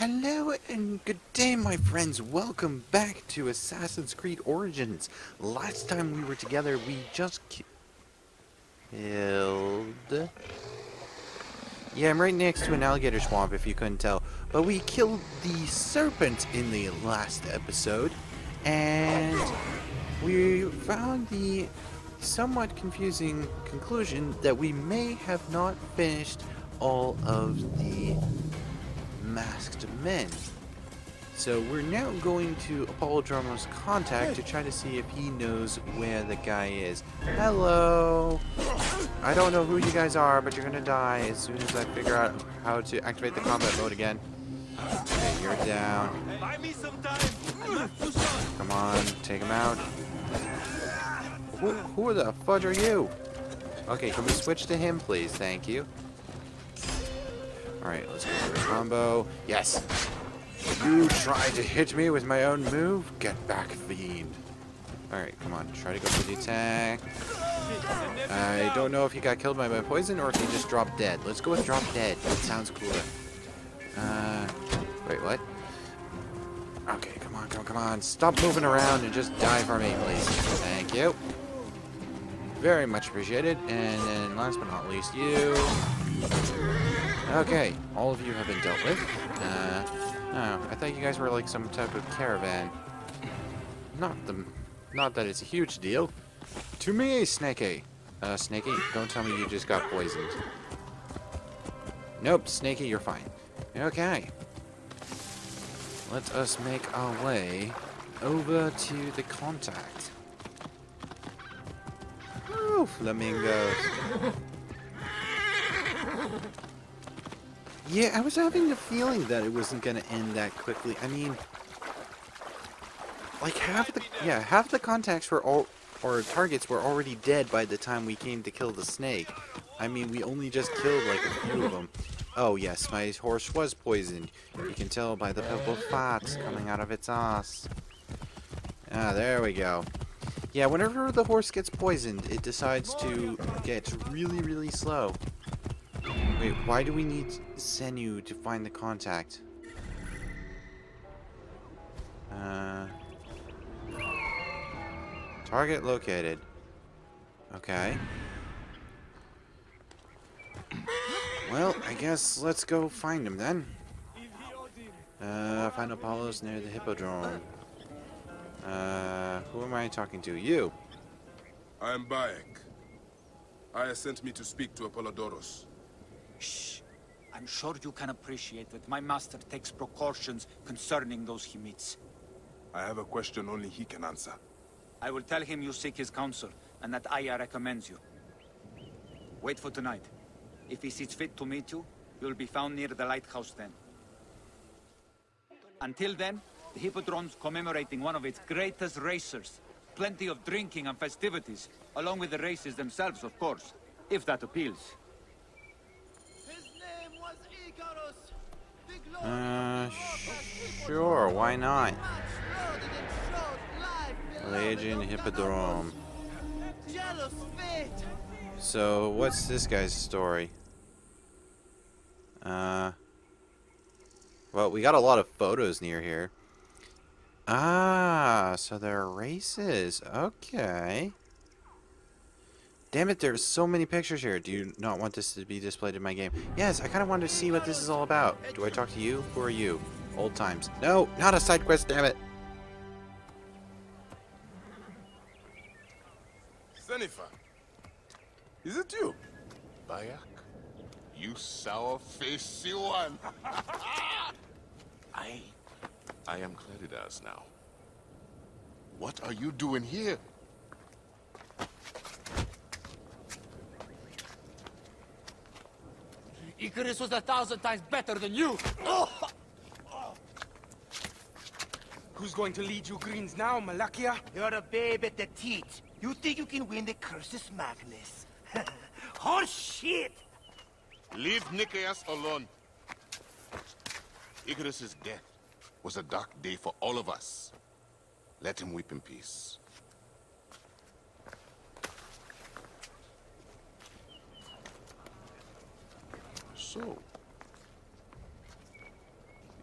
Hello and good day, my friends. Welcome back to Assassin's Creed Origins. Last time we were together, we just killed... Yeah, I'm right next to an alligator swamp, if you couldn't tell. But we killed the serpent in the last episode, and we found the somewhat confusing conclusion that we may have not finished all of the masked men. So we're now going to Apollodorus' contact to try to see if he knows where the guy is. Hello! I don't know who you guys are, but you're gonna die as soon as I figure out how to activate the combat mode again. Okay, you're down. Come on, take him out. Who the fudge are you? Okay, can we switch to him, please? Thank you. Alright, let's go for a combo. Yes! You tried to hit me with my own move? Get back, fiend. Alright, come on. Try to go for the attack. I don't know if he got killed by my poison or if he just dropped dead. Let's go with drop dead. That sounds cooler. Wait, what? Okay, come on, come on, come on. Stop moving around and just die for me, please. Thank you. Very much appreciated. And then last but not least, you... Okay, all of you have been dealt with. Oh, I thought you guys were like some type of caravan. Not that it's a huge deal. To me, Snakey. Snakey, don't tell me you just got poisoned. Nope, Snakey, you're fine. Okay. Let us make our way over to the contact. Ooh, flamingos. Yeah, I was having the feeling that it wasn't gonna end that quickly. I mean, like half the contacts were all, or targets were already dead by the time we came to kill the snake. I mean, we only just killed like a few of them. Oh yes, my horse was poisoned. You can tell by the purple spots coming out of its ass. Ah, there we go. Yeah, whenever the horse gets poisoned, it decides to get really, really slow. Wait, why do we need Senu to find the contact? Target located. Okay. Well, I guess let's go find him then. Find Apollos near the Hippodrome. Who am I talking to? You. I am Bayek. Aya sent me to speak to Apollodorus. Shh. I'm sure you can appreciate that my master takes precautions concerning those he meets. I have a question only he can answer. I will tell him you seek his counsel, and that Aya recommends you. Wait for tonight. If he sees fit to meet you, you'll be found near the lighthouse then. Until then, the Hippodrome's commemorating one of its greatest racers. Plenty of drinking and festivities, along with the races themselves, of course, if that appeals. Sure, why not? Legion Hippodrome. So, what's this guy's story? Well, we got a lot of photos near here. Ah, so there are races. Okay. Damn it, there's so many pictures here. Do you not want this to be displayed in my game? Yes, I kind of wanted to see what this is all about. Do I talk to you? Who are you? Old times. No, not a side quest, damn it. Xenifa, is it you? Bayek? You sour-faced Siwan. I am Kledidas now. What are you doing here? Icarus was 1,000 times better than you! Who's going to lead you greens now, Malachia? You're a babe at the teat. You think you can win the Cursus Magnus? Horse shit! Leave Nicaeus alone. Icarus's death was a dark day for all of us. Let him weep in peace. So,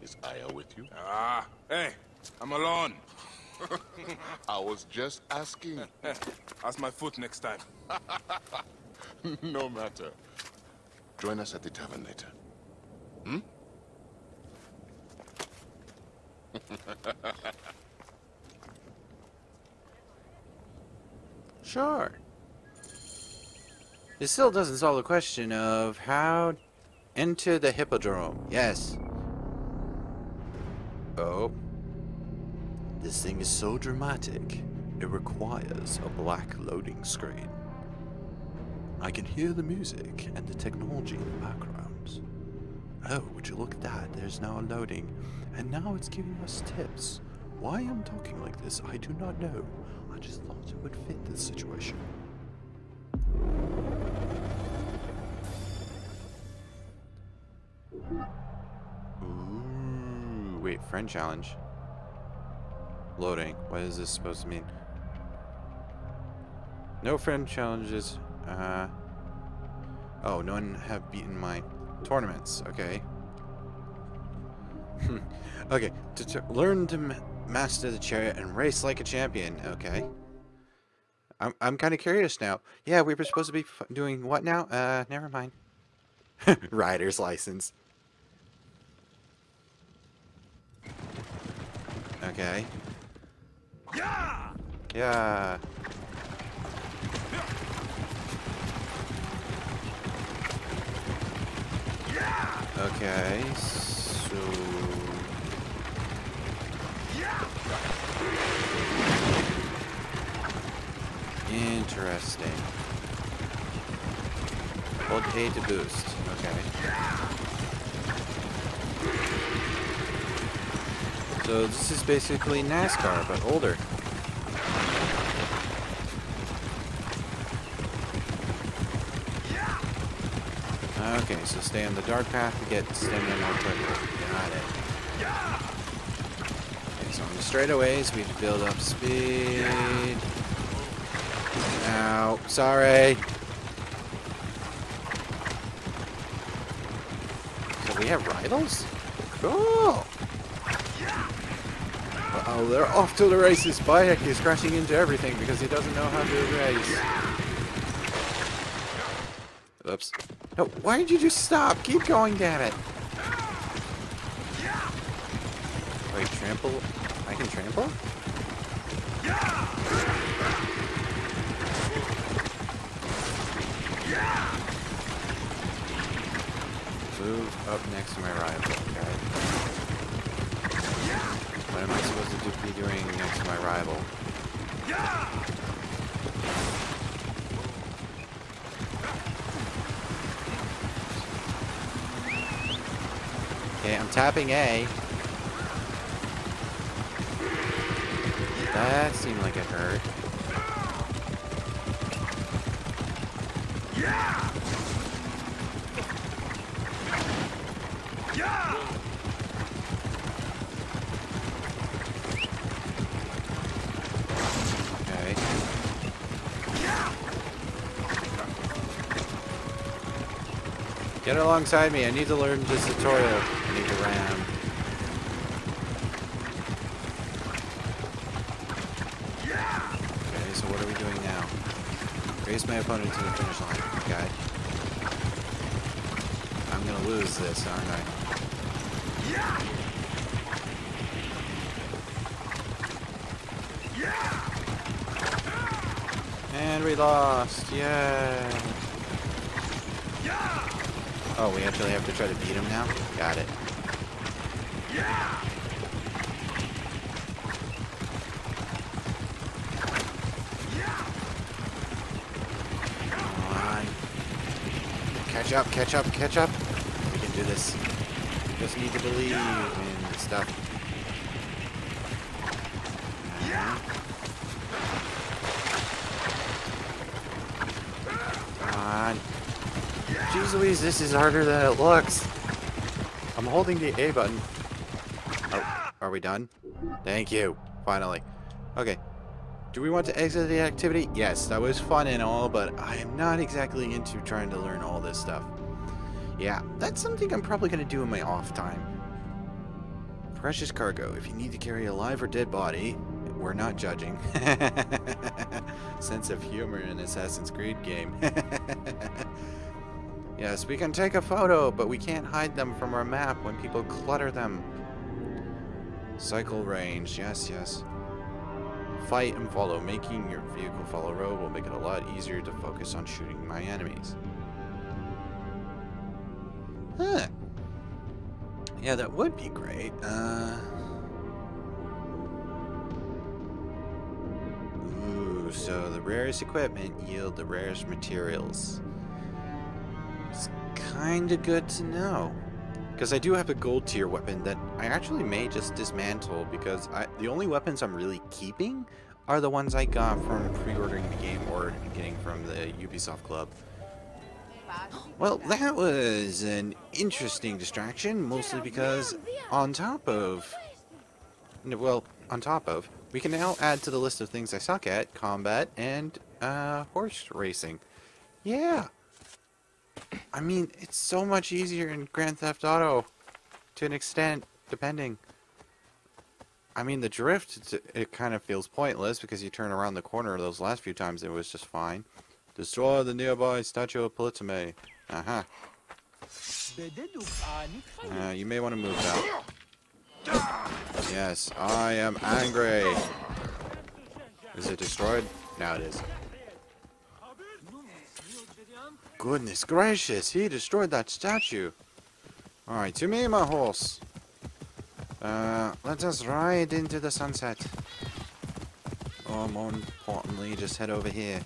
Is Aya with you? Ah, hey, I'm alone. I was just asking. Ask my foot next time. No matter. Join us at the tavern later. Hmm? Sure. This still doesn't solve the question of how into the Hippodrome. Yes. Oh. This thing is so dramatic, it requires a black loading screen. I can hear the music and the technology in the background. Oh, would you look at that, there's now a loading. And now it's giving us tips. Why I'm talking like this, I do not know. I just thought it would fit this situation. Ooh, wait, friend challenge. Loading. What is this supposed to mean? No friend challenges. Oh, no one have beaten my tournaments. Okay. Okay. To learn to master the chariot and race like a champion. Okay. I'm kind of curious now. Yeah, we were supposed to be doing what now? Never mind. Rider's license. Okay. Yeah. Yeah. Okay. So. Interesting. Hold A to boost. Okay. So this is basically NASCAR but older. Okay, so stay on the dark path to get stamina more quickly. Got it. Okay, so on the straightaways, we build up speed. Ow, sorry. So we have rivals? Cool! Uh-oh, they're off to the races. Bayek is crashing into everything because he doesn't know how to race. Oops. No, why did you just stop? Keep going, damn it! Wait, trample? I can trample? Move up next to my rival, okay. What am I supposed to be doing next to my rival? Okay, I'm tapping A. That seemed like it hurt. Okay. Get alongside me, I need to learn this tutorial. Around. Okay, so what are we doing now? Race my opponent to the finish line. Okay. I'm gonna lose this, aren't I? And we lost. Yay. Oh, we actually have to try to beat him now? Got it. Catch up, We can do this. Just need to believe in stuff. Come on. Jeez Louise, this is harder than it looks. I'm holding the A button. Oh, are we done? Thank you. Finally. Okay. Do we want to exit the activity? Yes, that was fun and all, but I am not exactly into trying to learn all this stuff. Yeah, that's something I'm probably going to do in my off time. Precious cargo. If you need to carry a live or dead body, we're not judging. Sense of humor in Assassin's Creed game. Yes, we can take a photo, but we can't hide them from our map when people clutter them. Cycle range. Yes, yes. Fight and follow. Making your vehicle follow road will make it a lot easier to focus on shooting my enemies. Huh. Yeah, that would be great. Ooh, so the rarest equipment yield the rarest materials. It's kind of good to know. Because I do have a gold tier weapon that I actually may just dismantle, because the only weapons I'm really keeping are the ones I got from pre-ordering the game or getting from the Ubisoft Club. Well, that was an interesting distraction, mostly because on top of, we can now add to the list of things I suck at combat and horse racing. Yeah. I mean, it's so much easier in Grand Theft Auto, to an extent, depending. I mean, the drift, it kind of feels pointless because you turn around the corner. Those last few times, it was just fine. Destroy the nearby statue of Polizome. Aha. You may want to move out. Yes, I am angry. Is it destroyed? Now it is. Goodness gracious, he destroyed that statue. Alright, to me, my horse. Let us ride into the sunset. Or more importantly, just head over here.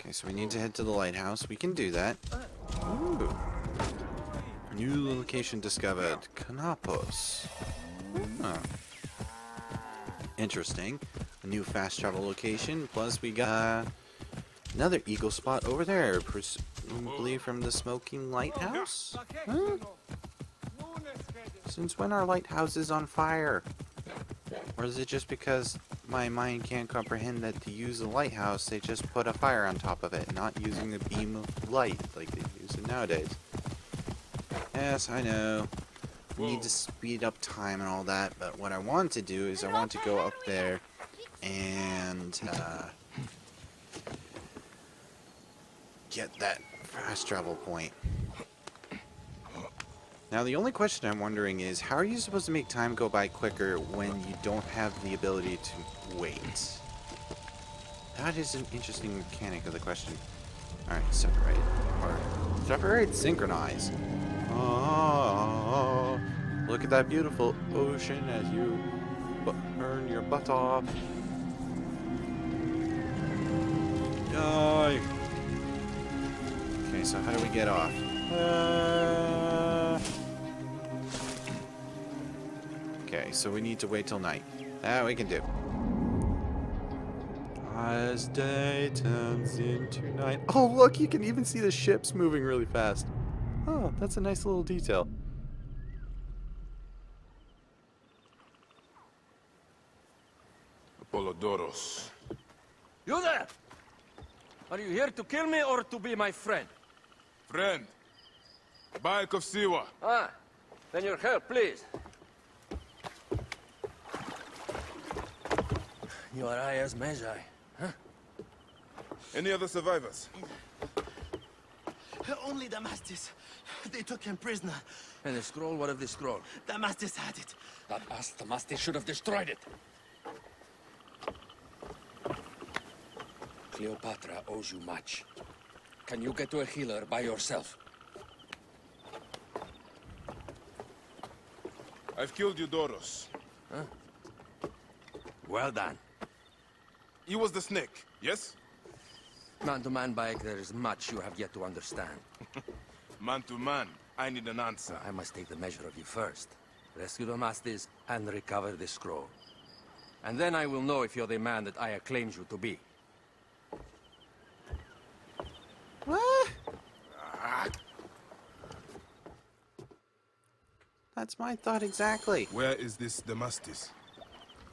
Okay, so we need to head to the lighthouse. We can do that. Ooh. New location discovered. Kanopos. Huh. Interesting. A new fast travel location. Plus we got... another eagle spot over there, presumably from the smoking lighthouse? Huh? Since when are lighthouses on fire? Or is it just because my mind can't comprehend that to use a lighthouse, they just put a fire on top of it, not using a beam of light like they use it nowadays? Yes, I know. We need to speed up time and all that, but what I want to do is I want to go up there and... get that fast travel point. Now the only question I'm wondering is, how are you supposed to make time go by quicker when you don't have the ability to wait? That is an interesting mechanic of the question. Alright, separate. Or separate, synchronize. Oh, look at that beautiful ocean as you burn your butt off. Die! Okay, so how do we get off? Okay, so we need to wait till night. That we can do. As day turns into night... Oh, look! You can even see the ships moving really fast. Oh, that's a nice little detail. Apollodorus. You there! Are you here to kill me or to be my friend? Friend, Bayek of Siwa. Ah, then your help, please. You are Aya's Medjay, huh? Any other survivors? Only Damastis. They took him prisoner. And the scroll? What of the scroll? Damastis had it. That ass Damastis should have destroyed it. Cleopatra owes you much. Can you get to a healer by yourself? I've killed Eudoros. Huh? Well done. He was the snake, yes? Man to man, Bayek, there is much you have yet to understand. Man to man, I need an answer. I must take the measure of you first. Rescue Damastis and recover the scroll. And then I will know if you're the man that Aya claims you to be. What? That's my thought exactly. Where is this Damastis?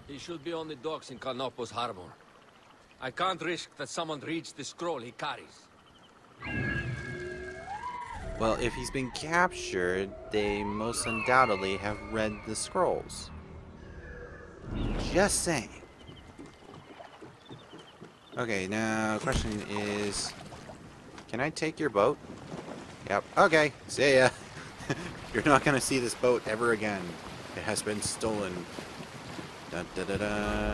He should be on the docks in Kanopos Harbor. I can't risk that someone reads the scroll he carries. Well, if he's been captured, they most undoubtedly have read the scrolls. Just saying. Okay, now question is, can I take your boat? Yep. Okay, see ya. You're not gonna see this boat ever again. It has been stolen. Da, da, da, da.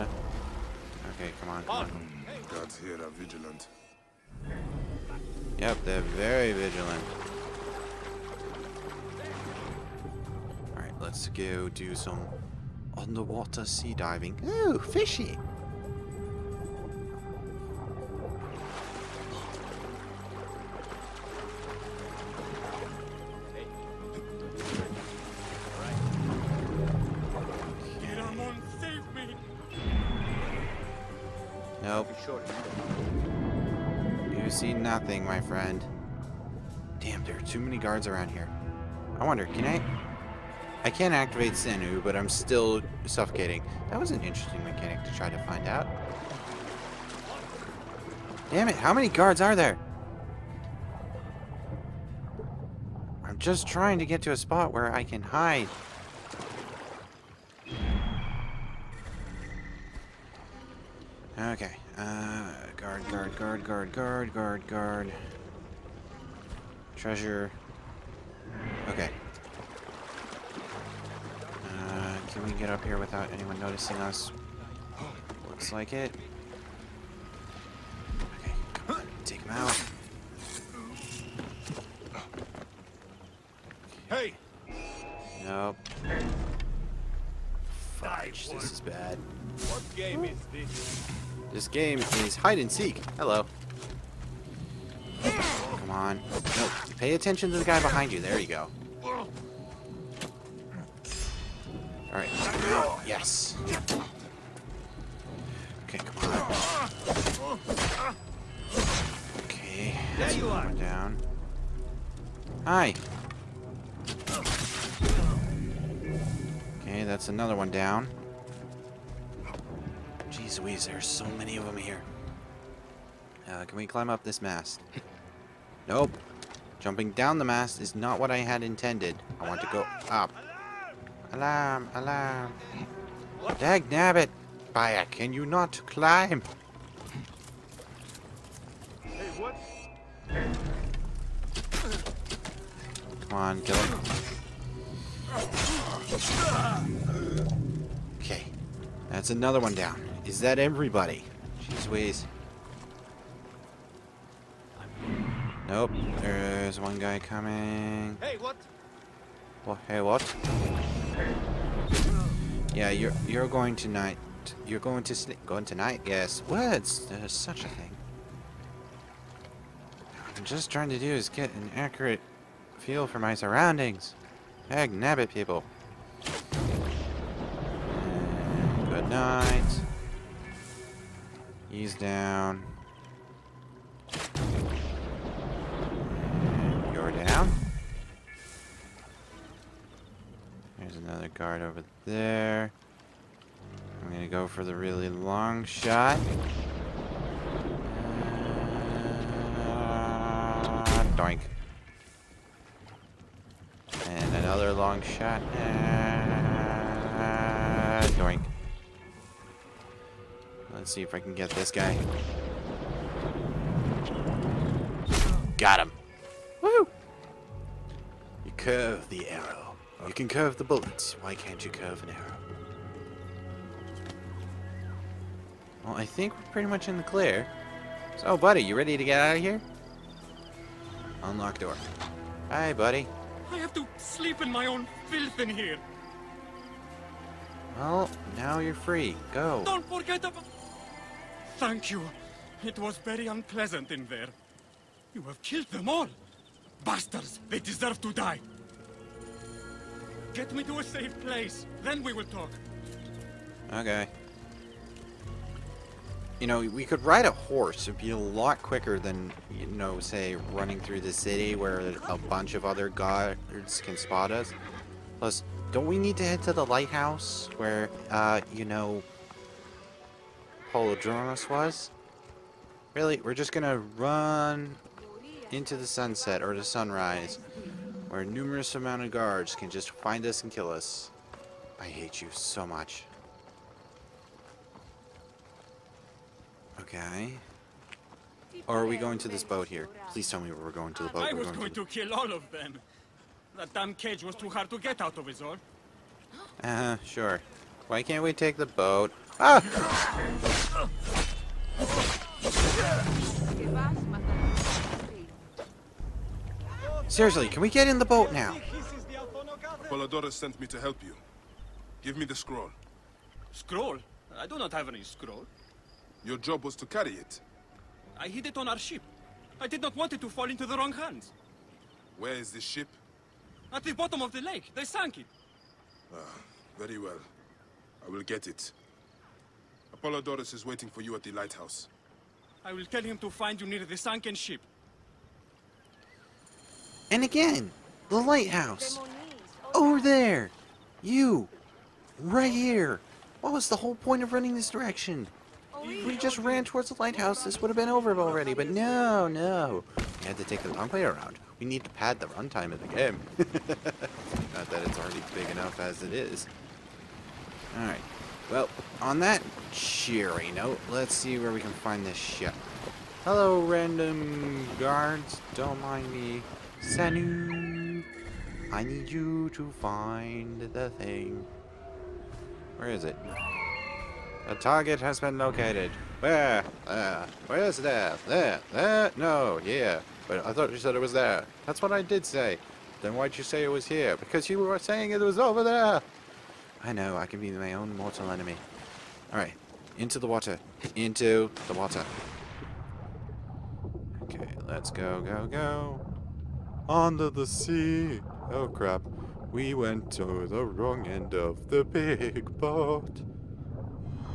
Okay, come on, come on. Guards here are vigilant. Yep, they're very vigilant. Alright, let's go do some underwater sea diving. Ooh, fishy! See nothing, my friend. Damn, there are too many guards around here. I wonder, can I can't activate Senu, but I'm still suffocating. That was an interesting mechanic to try to find out. Damn it, how many guards are there? I'm just trying to get to a spot where I can hide. Okay. Guard. Treasure. Okay. Can we get up here without anyone noticing us? Looks like it. Okay, come on, take him out. Hey. Nope. Fudge, this is bad. What game is this? This game is hide and seek. Hello. Come on. Nope. Pay attention to the guy behind you. There you go. Alright. Yes. Okay, come on. Okay. There you are. Down. Hi. Okay, that's another one down. Jeez Louise, there's so many of them here. Can we climb up this mast? Nope. Jumping down the mast is not what I had intended. I want to go up. Alarm! Alarm! Dag nabbit! Bayek, can you not climb? Hey, what? Come on, kill him. Okay. That's another one down. Is that everybody? Jeez Louise. Nope. There's one guy coming. Hey, what? Well, hey, what? Yeah, you're going tonight. You're going to sleep. Going tonight? Yes. Words. There's such a thing. What I'm just trying to do is get an accurate feel for my surroundings. Heck, nabbit, people. And good night. He's down. And you're down. There's another guard over there. I'm gonna go for the really long shot. Doink. And another long shot. Doink. Let's see if I can get this guy. Got him. Woohoo! You curve the arrow. You can curve the bullets. Why can't you curve an arrow? Well, I think we're pretty much in the clear. So, buddy, you ready to get out of here? Unlock door. Hi, buddy. I have to sleep in my own filth in here. Well, now you're free. Go. Don't forget about... Thank you. It was very unpleasant in there. You have killed them all. Bastards, they deserve to die. Get me to a safe place, then we will talk. Okay. You know, we could ride a horse. It'd be a lot quicker than, you know, say, running through the city where a bunch of other guards can spot us. Plus, don't we need to head to the lighthouse where, you know... Apollodorus was? Really? We're just gonna run into the sunset or the sunrise, where numerous amount of guards can just find us and kill us. I hate you so much. Okay. Or are we going to this boat here? Please tell me we're going to the boat. I was going to kill all of them. That damn cage was too hard to get out of, is all. Sure. Why can't we take the boat? Ah! Seriously, can we get in the boat now? Apollodorus sent me to help you. Give me the scroll. Scroll? I do not have any scroll. Your job was to carry it. I hid it on our ship. I did not want it to fall into the wrong hands. Where is this ship? At the bottom of the lake. They sank it. Ah, very well. I will get it. Apollodorus is waiting for you at the lighthouse. I will tell him to find you near the sunken ship. And again, the lighthouse. Over there. You. Right here. What was the whole point of running this direction? If we just ran towards the lighthouse, this would have been over already, but no, no. We had to take the long way around. We need to pad the runtime of the game. Not that it's already big enough as it is. Alright. Well, on that cheery note, let's see where we can find this ship. Hello, random guards. Don't mind me. Senu, I need you to find the thing. Where is it? A target has been located. Where? There. Where is there? There. There? No, here. But I thought you said it was there. That's what I did say. Then why'd you say it was here? Because you were saying it was over there. I know, I can be my own mortal enemy. Alright. Into the water. Into the water. Okay, let's go, go, go. Onto the sea. Oh crap. We went to the wrong end of the big boat.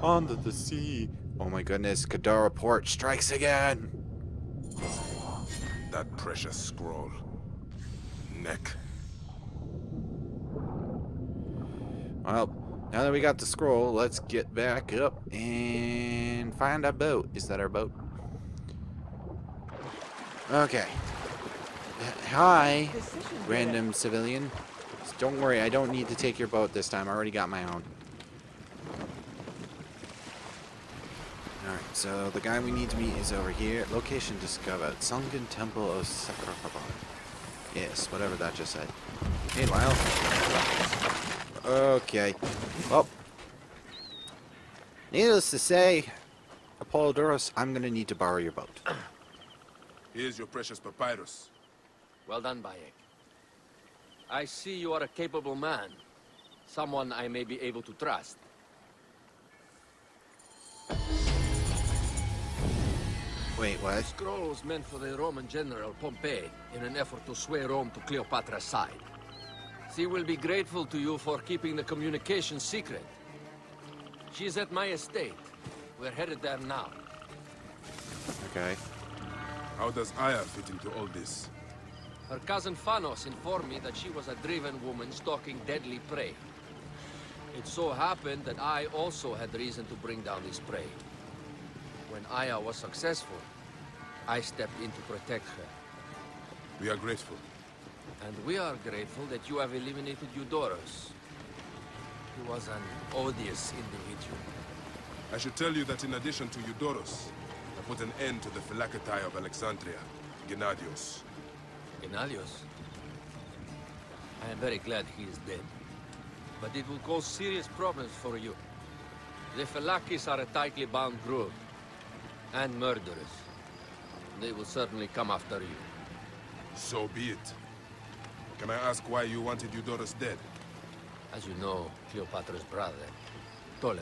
Under the sea. Oh my goodness, Kadara Port strikes again! That precious scroll. Neck. Well, now that we got the scroll, let's get back up and find our boat. Is that our boat? Okay. Hi, random civilian. Just don't worry, I don't need to take your boat this time. I already got my own. Alright, so the guy we need to meet is over here. Location discovered. Sunken Temple of Sakkarabon. Yes, whatever that just said. Meanwhile. Okay. Well. Needless to say, Apollodorus, I'm going to need to borrow your boat. Here's your precious papyrus. Well done, Bayek. I see you are a capable man. Someone I may be able to trust. Wait, what? The scroll was meant for the Roman general Pompey in an effort to sway Rome to Cleopatra's side. She will be grateful to you for keeping the communication secret. She's at my estate. We're headed there now. Okay. How does Aya fit into all this? Her cousin Phanos informed me that she was a driven woman stalking deadly prey. It so happened that I also had reason to bring down this prey. When Aya was successful, I stepped in to protect her. We are grateful. And we are grateful that you have eliminated Eudoros. He was an odious individual. I should tell you that in addition to Eudoros, I put an end to the Phylakitai of Alexandria, Gennadios. Gennadios? I am very glad he is dead. But it will cause serious problems for you. The Falakis are a tightly bound group. And murderers. They will certainly come after you. So be it. Can I ask why you wanted Eudoros dead? As you know, Cleopatra's brother, Ptolemy,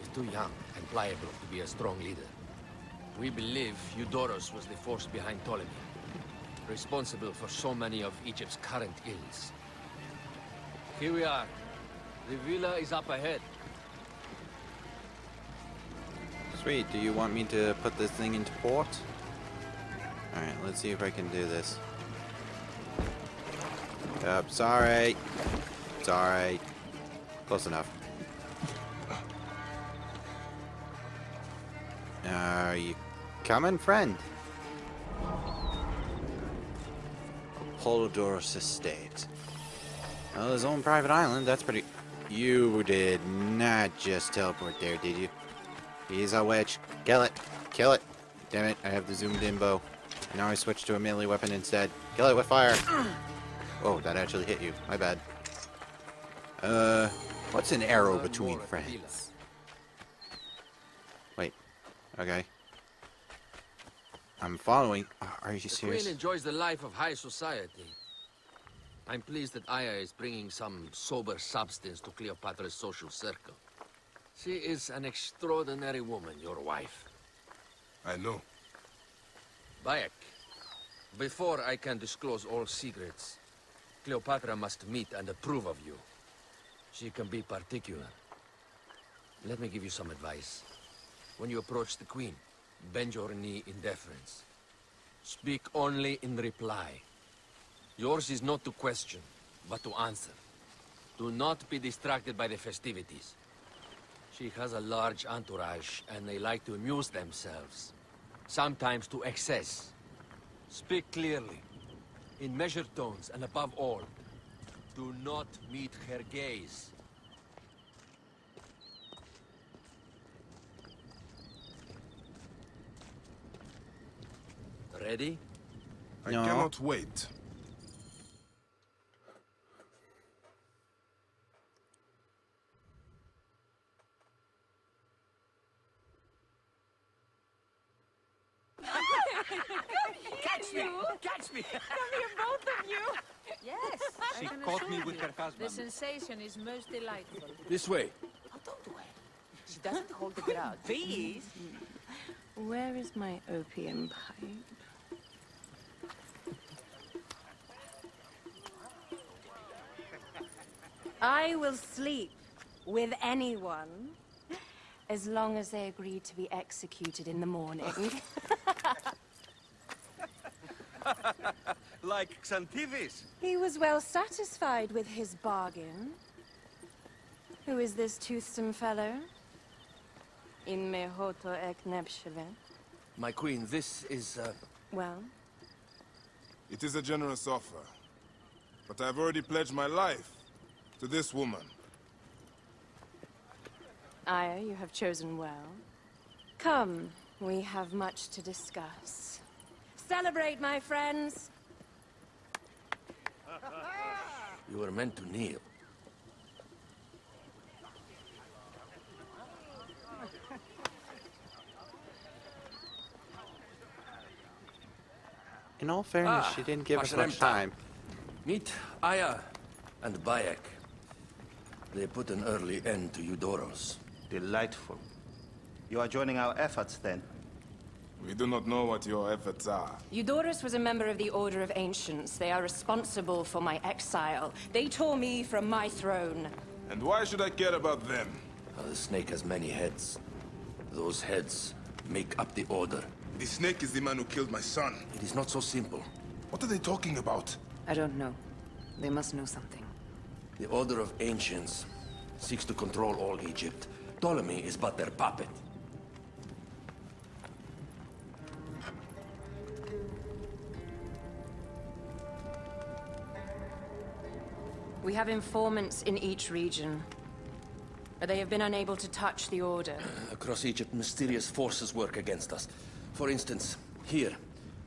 is too young and pliable to be a strong leader. We believe Eudoros was the force behind Ptolemy, responsible for so many of Egypt's current ills. Here we are. The villa is up ahead. Sweet, do you want me to put this thing into port? Alright, let's see if I can do this. Yep, sorry. It's alright. Close enough. Are you coming, friend? Poldoros Estate. Well, his own private island, that's pretty... You did not just teleport there, did you? He's a witch. Kill it. Kill it. Damn it, I have the zoomed in bow. And now I switch to a melee weapon instead. Kill it with fire. Oh, that actually hit you. My bad. What's an arrow between friends? Wait. Okay. I'm following. Are you serious? The queen enjoys the life of high society. I'm pleased that Aya is bringing some sober substance to Cleopatra's social circle. She is an extraordinary woman, your wife. I know. Bayek, before I can disclose all secrets, Cleopatra must meet and approve of you. She can be particular. Let me give you some advice. When you approach the queen, bend your knee in deference. Speak only in reply. Yours is not to question, but to answer. Do not be distracted by the festivities. She has a large entourage, and they like to amuse themselves. Sometimes to excess. Speak clearly, in measured tones, and above all, do not meet her gaze. Ready? No. I cannot wait. Catch me! Come here, both of you! Yes! She caught me with her husband. The sensation is most delightful. This way! Oh, don't do it. She doesn't hold the ground. Please! Where is my opium pipe? I will sleep with anyone as long as they agree to be executed in the morning. Like Xantivis. He was well satisfied with his bargain. Who is this toothsome fellow? In mehoto ek nepsheve. My queen, this is well? It is a generous offer. But I've already pledged my life to this woman. Aya, you have chosen well. Come, we have much to discuss. Celebrate, my friends! You were meant to kneel. In all fairness, she didn't give us much time. Meet Aya and Bayek. They put an early end to Eudoros. Delightful. You are joining our efforts, then? We do not know what your efforts are. Eudoros was a member of the Order of Ancients. They are responsible for my exile. They tore me from my throne. And why should I care about them? The snake has many heads. Those heads make up the Order. The snake is the man who killed my son. It is not so simple. What are they talking about? I don't know. They must know something. The Order of Ancients seeks to control all Egypt. Ptolemy is but their puppet. We have informants in each region, but they have been unable to touch the Order. Across Egypt, mysterious forces work against us. For instance, here,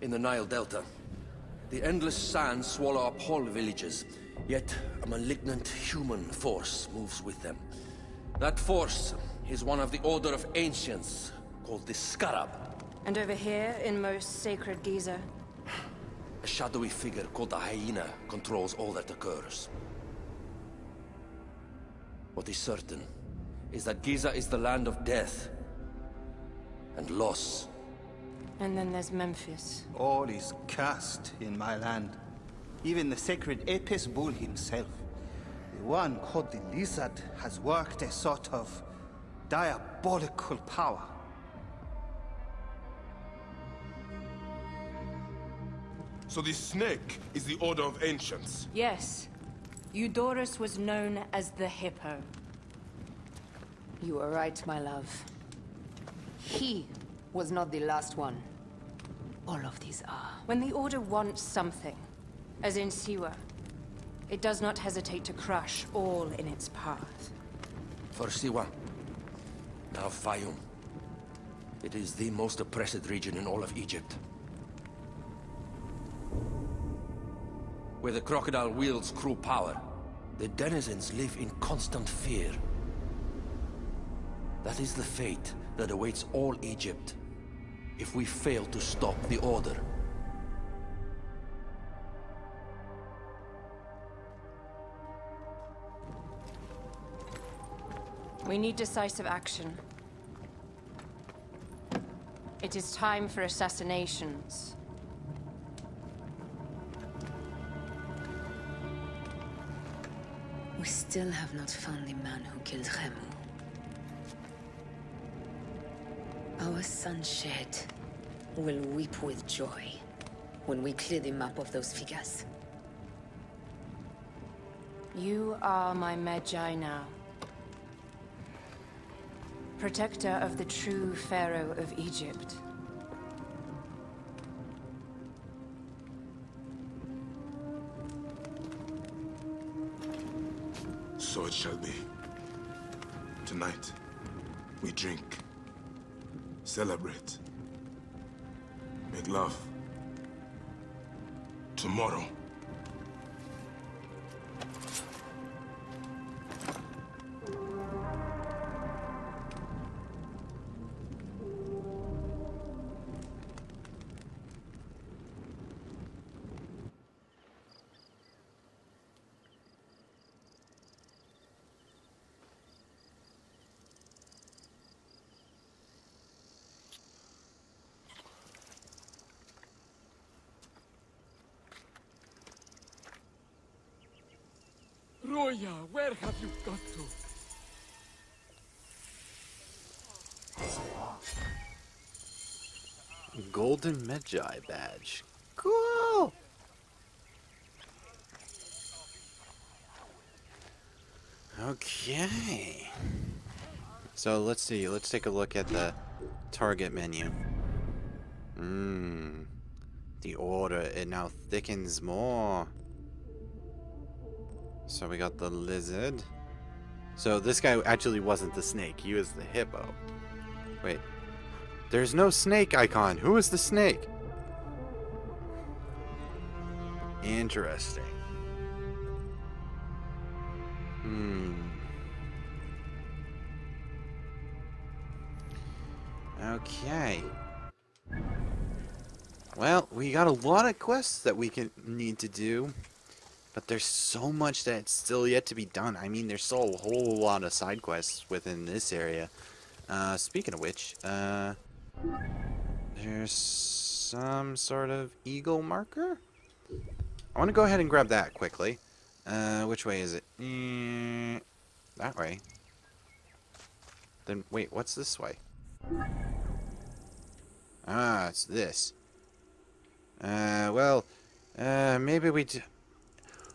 in the Nile Delta, the endless sands swallow up whole villages, yet a malignant human force moves with them. That force is one of the Order of Ancients, called the Scarab. And over here, in most sacred Giza, a shadowy figure called the Hyena controls all that occurs. What is certain is that Giza is the land of death and loss. And then there's Memphis. All is cast in my land. Even the sacred Apis bull himself, the one called the Lizard, has worked a sort of diabolical power. So the snake is the Order of Ancients? Yes. Eudoros was known as the Hippo. You are right, my love. He was not the last one. All of these are. When the Order wants something, as in Siwa. It does not hesitate to crush all in its path. For Siwa, now Fayum. It is the most oppressed region in all of Egypt. Where the crocodile wields cruel power, the denizens live in constant fear. That is the fate that awaits all Egypt, if we fail to stop the Order. We need decisive action. It is time for assassinations. We still have not found the man who killed Khemu. Our Sunshade will weep with joy when we clear the map of those figures. You are my Medjay now. Protector of the true Pharaoh of Egypt. So it shall be. Tonight, we drink, celebrate, make love. Tomorrow, where have you got to? Golden Medjay badge. Cool! Okay. So let's see. Let's take a look at the target menu. The Order. It now thickens more. So we got the lizard. So this guy actually wasn't the snake. He was the hippo. Wait. There's no snake icon. Who is the snake? Interesting. Okay. Well, we got a lot of quests that we need to do. But there's so much that's still yet to be done. I mean, there's still a whole lot of side quests within this area. Speaking of which, there's some sort of eagle marker? I want to go ahead and grab that quickly. Which way is it? That way. Then, wait, what's this way? Ah, it's this. Well, maybe we...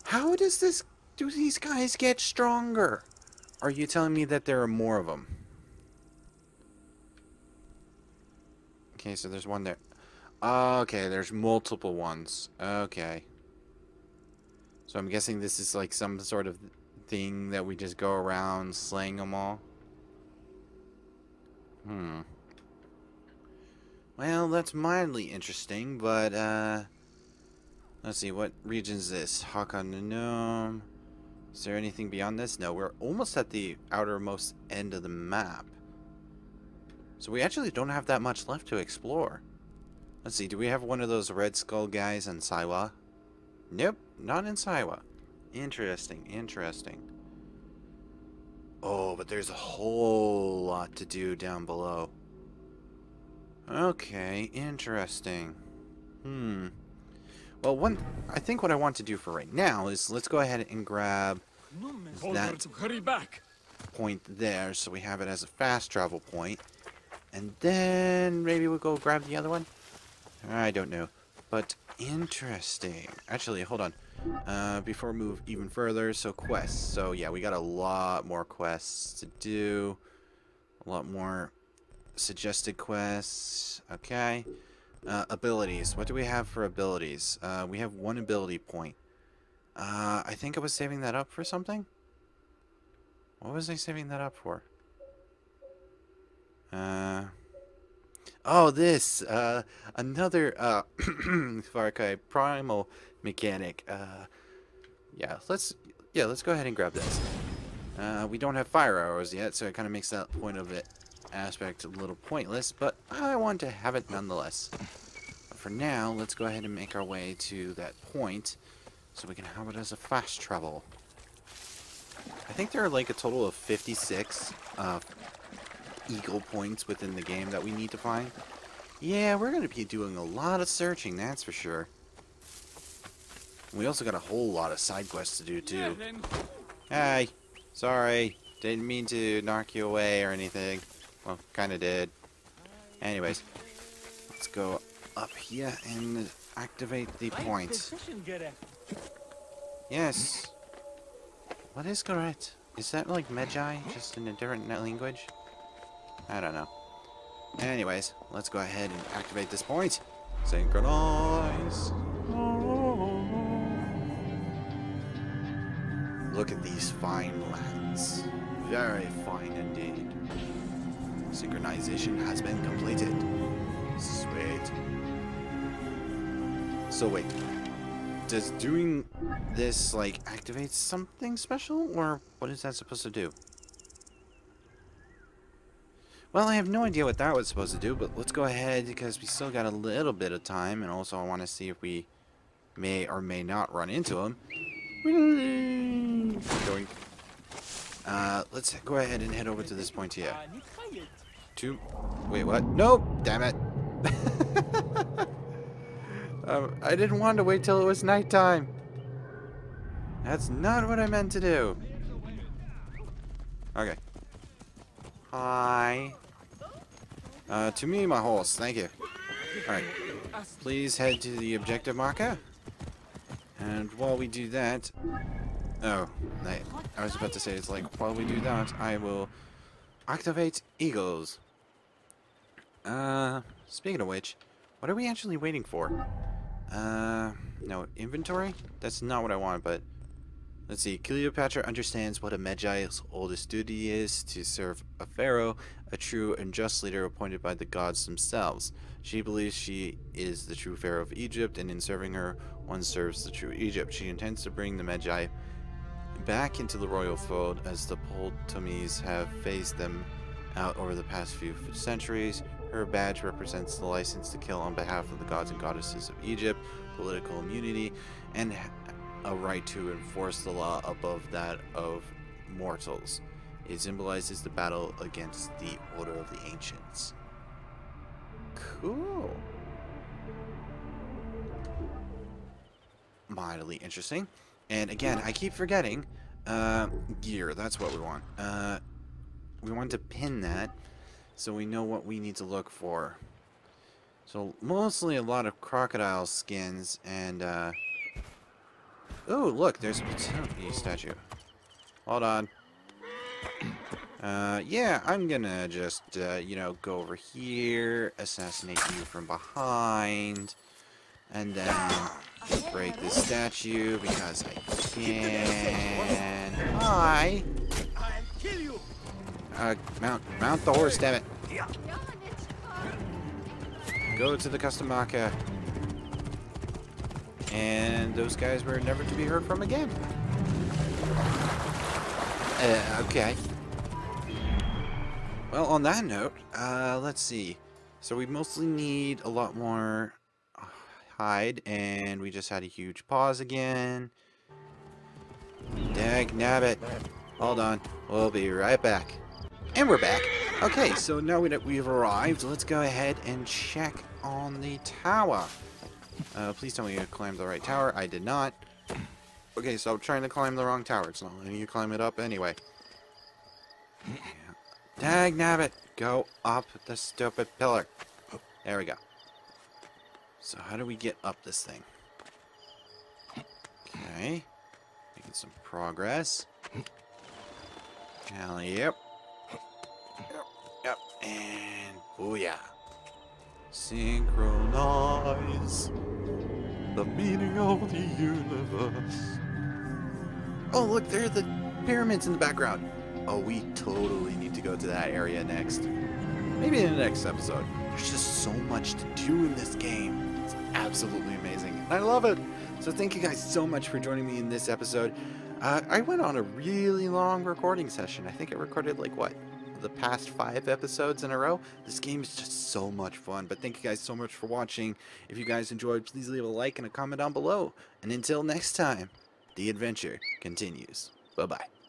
How does this... Do these guys get stronger? Are you telling me that there are more of them? Okay, so there's one there. Okay, there's multiple ones. Okay. So I'm guessing this is like some sort of thing that we just go around slaying them all? Well, that's mildly interesting, but... Let's see, what region is this? Hakanunum. Is there anything beyond this? No, we're almost at the outermost end of the map. So we actually don't have that much left to explore. Let's see, do we have one of those red skull guys in Siwa? Nope, not in Siwa. Interesting, interesting. Oh, but there's a whole lot to do down below. Okay, interesting. Well, I think what I want to do for right now is let's go ahead and grab that point there, so we have it as a fast travel point, and then maybe we'll go grab the other one. I don't know, but interesting. Actually, hold on. Before we move even further, so quests. So yeah, we got a lot more quests to do, a lot more suggested quests. Okay. Abilities. What do we have for abilities? We have one ability point. I think I was saving that up for something? What was I saving that up for? Oh, this! Another, Farkai primal mechanic. Yeah, let's go ahead and grab this. We don't have fire arrows yet, so it kind of makes that point of it aspect a little pointless, but I want to have it nonetheless. But for now, let's go ahead and make our way to that point so we can have it as a fast travel. I think there are like a total of 56 eagle points within the game that we need to find. Yeah, we're going to be doing a lot of searching, that's for sure. We also got a whole lot of side quests to do too. Hey, sorry, didn't mean to knock you away or anything. Well, kind of did. Anyways, let's go up here and activate the point. Yes. What is correct? Is that like Medjay, just in a different language? I don't know. Anyways, let's go ahead and activate this point. Synchronize. Look at these fine lands. Very fine indeed. Synchronization has been completed. Sweet. So wait, does doing this like activate something special, or what is that supposed to do? Well, I have no idea what that was supposed to do, but let's go ahead because we still got a little bit of time, and also I want to see if we may or may not run into him. Going. Let's go ahead and head over to this point here. Wait, what? Nope! Damn it! I didn't want to wait till it was nighttime. That's not what I meant to do. Okay. Hi. To me, my horse. Thank you. Alright. Please head to the objective marker. And while we do that... Oh, I was about to say, it's like, while we do that, I will activate eagles. Speaking of which, what are we actually waiting for? No, inventory? That's not what I want, but... Let's see, Cleopatra understands what a Medjay's oldest duty is, to serve a pharaoh, a true and just leader appointed by the gods themselves. She believes she is the true pharaoh of Egypt, and in serving her, one serves the true Egypt. She intends to bring the Medjay back into the royal fold, as the Ptolemies have phased them out over the past few centuries. Her badge represents the license to kill on behalf of the gods and goddesses of Egypt, political immunity, and a right to enforce the law above that of mortals. It symbolizes the battle against the Order of the Ancients. Cool. Mildly interesting. And again, I keep forgetting gear. That's what we want. We want to pin that so we know what we need to look for. So mostly a lot of crocodile skins and... Oh, look, there's a Ptolemy statue. Hold on. Yeah, I'm gonna just, you know, go over here, assassinate you from behind, and then break this statue because I can. Hi! Mount the horse, damn it. Go to the custom marker. And those guys were never to be heard from again. Okay. Well, on that note, let's see. So we mostly need a lot more hide, and we just had a huge pause again. Dagnabbit. Hold on. We'll be right back. And we're back. Okay, so now that we've arrived, let's go ahead and check on the tower. Please tell me you climbed the right tower. I did not. Okay, so I'm trying to climb the wrong tower. It's not letting you climb it up anyway. Yeah. Dag nabbit! Go up the stupid pillar. There we go. So how do we get up this thing? Okay. Making some progress. Yep. Yep. And booyah. Synchronize the meaning of the universe. Oh, look, there are the pyramids in the background. Oh, we totally need to go to that area next. Maybe in the next episode. There's just so much to do in this game. It's absolutely amazing. And I love it. So thank you guys so much for joining me in this episode. I went on a really long recording session. I think I recorded like, what, the past 5 episodes in a row? This game is just so much fun. But thank you guys so much for watching. If you guys enjoyed, please leave a like and a comment down below. And until next time, the adventure continues. Bye-bye.